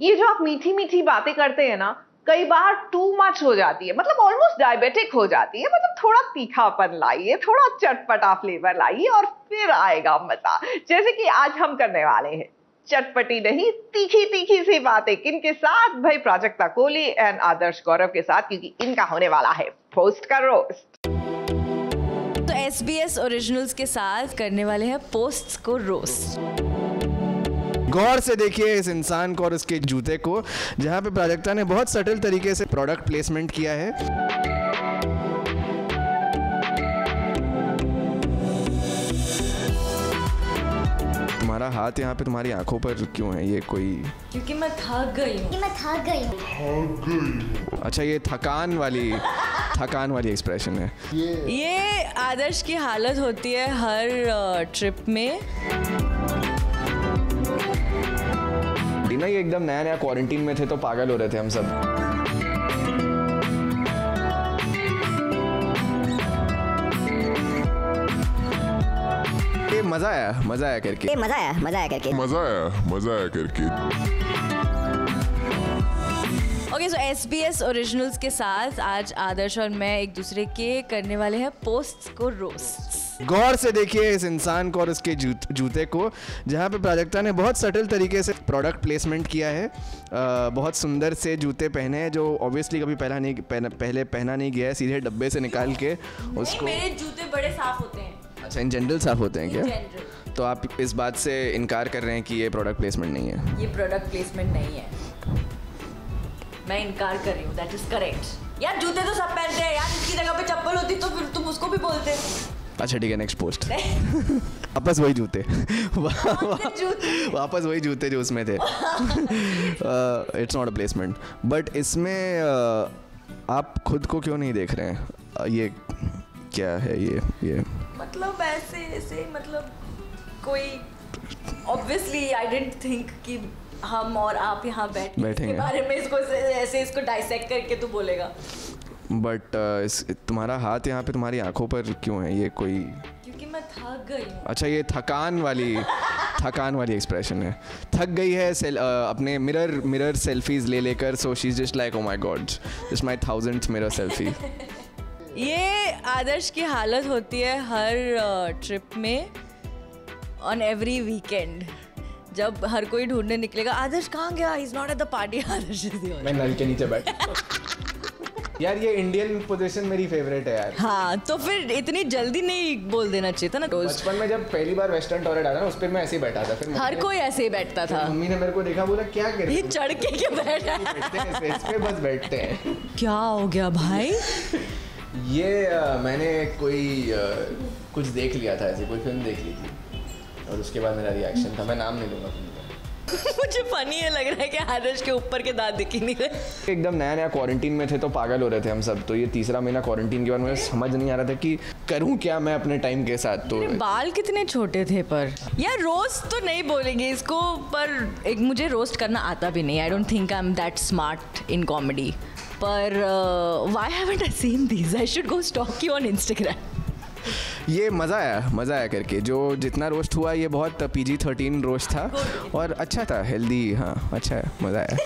ये जो आप मीठी मीठी बातें करते हैं ना, कई बार टू मच हो जाती है, मतलब ऑलमोस्ट डायबिटिक हो जाती है। मतलब थोड़ा तीखापन लाइए, थोड़ा चटपटा फ्लेवर लाइए और फिर आएगा मजा। जैसे कि आज हम करने वाले हैं चटपटी नहीं, तीखी तीखी सी बातें। किनके साथ? भाई प्राजक्ता कोहली एंड आदर्श गौरव के साथ, क्योंकि इनका होने वाला है पोस्ट का रोस्ट। तो SBS ओरिजिनल्स के साथ करने वाले हैं पोस्ट को रोस्ट। गौर से देखिए इस इंसान को और उसके जूते को, जहाँ पे प्राजक्ता ने बहुत सटल तरीके से प्रोडक्ट प्लेसमेंट किया है। तुम्हारा हाथ यहाँ पे तुम्हारी आंखों पर क्यों है? ये कोई? क्योंकि मैं थक गई हूँ। अच्छा, ये थकान वाली एक्सप्रेशन है। ये आदर्श की हालत होती है हर ट्रिप में। ना ये एकदम नया नया क्वारंटीन में थे तो पागल हो रहे थे हम सब। ये मजा आया करके। ओके, सो SBS ओरिजिनल्स के साथ आज आदर्श और मैं एक दूसरे के करने वाले हैं पोस्ट्स को रोस्ट। गौर से देखिए इस इंसान को और उसके जूते को, जहाँ पे प्राजक्ता ने बहुत सटल तरीके से प्रोडक्ट प्लेसमेंट किया है। बहुत सुंदर से जूते पहने हैं जो ऑब्वियसली कभी पहले पहना नहीं गया है। सीधे डब्बे से निकाल के उसको। मेरे जूते बड़े साफ होते हैं। अच्छा, इन जनरल साफ होते हैं क्या? तो आप इस बात से इनकार कर रहे हैं कि ये प्रोडक्ट प्लेसमेंट नहीं है? ये प्रोडक्ट प्लेसमेंट नहीं है, मैं इनकार कर रही हूँ। That is correct. यार जूते तो सब पहनते हैं यार, इसकी जगह पे चप्पल होती तो फिर तुम उसको भी बोलते। अच्छा ठीक है, नेक्स्ट पोस्ट। वापस वही जूते जो उसमें थे। It's not a placement, but इसमें आप खुद को क्यों नहीं देख रहे हैं? ये क्या है? ये मतलब ऐसे मतलब कोई ऑब्वियसली आई डेंट थिंक कि हम और आप यहाँ बैठेंगे बारे में इसको डाइसेक्ट करके तो बोलेगा। बट तुम्हारा हाथ यहाँ पे तुम्हारी आंखों पर क्यों है? ये कोई? क्योंकि मैं थक गई हूँ। अच्छा, ये थकान वाली एक्सप्रेशन है। थक गई है अपने मिरर सेल्फीज ले कर। So she is just like oh my god, it's my 1000th mirror selfie. ये आदर्श की हालत होती है हर ट्रिप में, ऑन एवरी वीकेंड, जब हर कोई ढूंढने निकलेगा आदर्श कहाँ गया, he is not at the party, Adarsh is here. मैं नल के नीचे बैठा। यार ये इंडियन पोजीशन मेरी फेवरेट है यार। हाँ, तो फिर इतनी जल्दी नहीं बोल देना चाहिए था ना। बचपन में जब पहली बार वेस्टर्न टॉयलेट आया ना, उस पर मैं ऐसे ही बैठा था। फिर हर कोई ऐसे ही बैठता था। मम्मी ने मेरे को देखा, बोला क्या कर रही है, चढ़ के क्या बैठा है, इस पे बस बैठते हैं। क्या हो गया भाई? ये मैंने कोई कुछ देख लिया था, ऐसी कोई फिल्म देख ली थी और उसके बाद मेरा रिएक्शन था। मैं नाम नहीं लूंगा। मुझे फनी है लग रहा है कि आदर्श के ऊपर के दांत दिख ही नहीं रहे। एकदम नया क्वारंटीन में थे तो पागल हो रहे थे हम सब। तो ये तीसरा महीना क्वारंटीन के बाद मुझे समझ नहीं आ रहा था कि करूं क्या मैं अपने टाइम के साथ। तो बाल कितने छोटे थे। पर यार रोस्ट तो नहीं बोलेंगे इसको, पर एक मुझे रोस्ट करना आता भी नहीं। I don't think I am that smart in comedy. पर why haven't I seen these? I should go stalk you on Instagram. ये मज़ा आया करके जो जितना रोस्ट हुआ, ये बहुत PG-13 रोस्ट था और अच्छा था, हेल्दी। हाँ अच्छा है, मज़ा आया।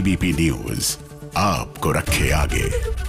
ABP News आपको रखे आगे।